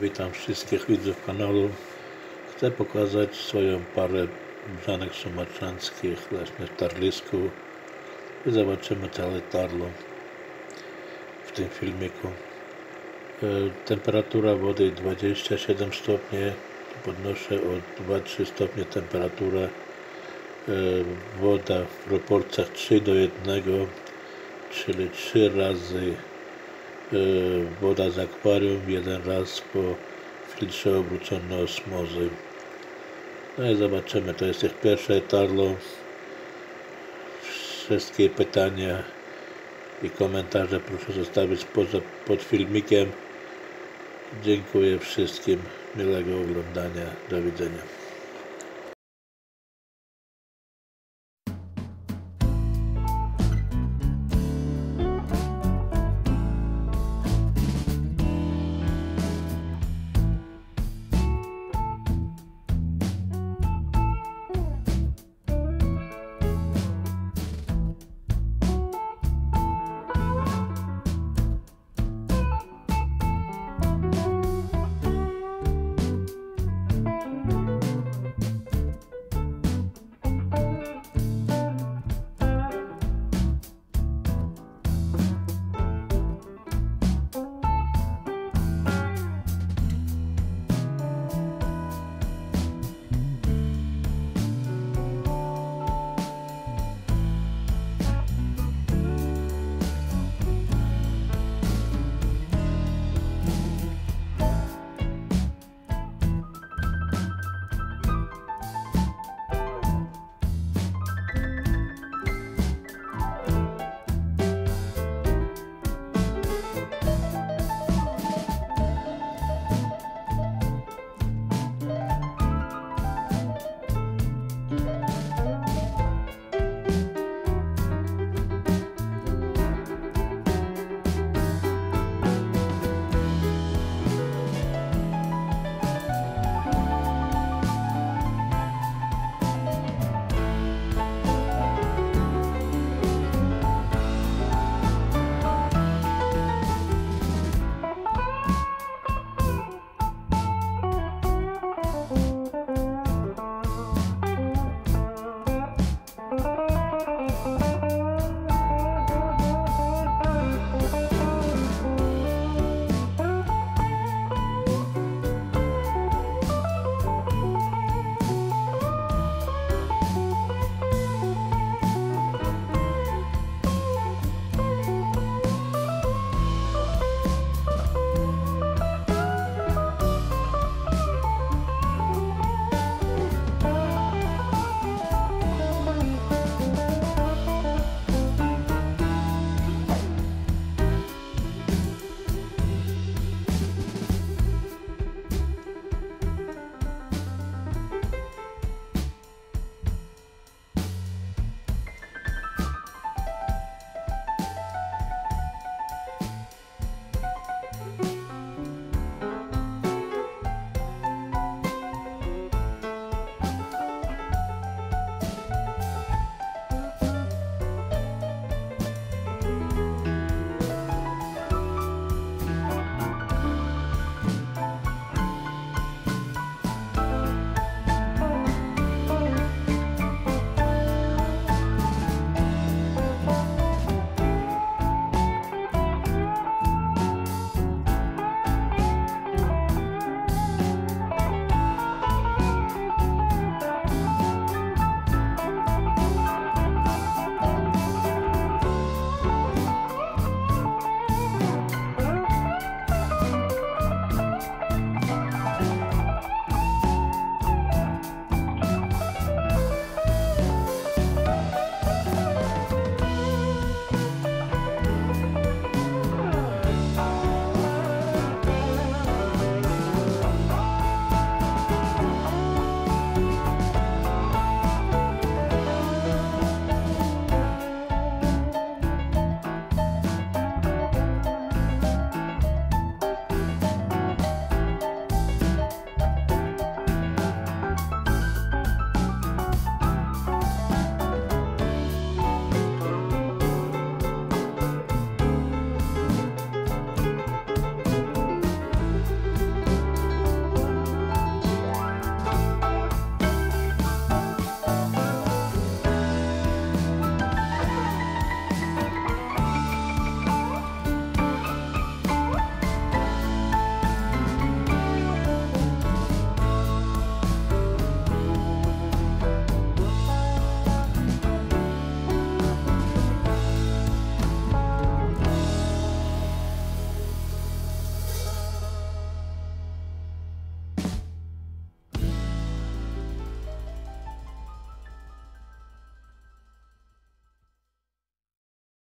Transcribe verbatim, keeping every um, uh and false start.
Witam wszystkich widzów kanału. Chcę pokazać swoją parę brzanek sumatrzańskich właśnie w tarlisku i zobaczymy całe tarlo w tym filmiku. Temperatura wody dwadzieścia siedem stopni, podnoszę o dwa trzy stopnie temperaturę. Woda w proporcjach trzy do jednego, czyli trzy razy woda z akwarium, jeden raz po filtrze obrócono osmozy. No i zobaczymy, to jest ich pierwsze tarlo. Wszystkie pytania i komentarze proszę zostawić poza, pod filmikiem. Dziękuję wszystkim, miłego oglądania, do widzenia.